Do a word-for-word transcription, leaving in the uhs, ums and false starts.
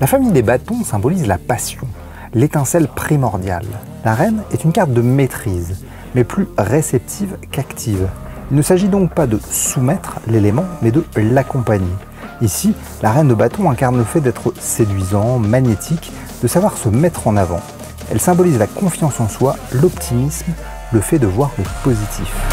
La famille des bâtons symbolise la passion, l'étincelle primordiale. La reine est une carte de maîtrise, mais plus réceptive qu'active. Il ne s'agit donc pas de soumettre l'élément, mais de l'accompagner. Ici, la reine de bâton incarne le fait d'être séduisant, magnétique, de savoir se mettre en avant. Elle symbolise la confiance en soi, l'optimisme, le fait de voir le positif.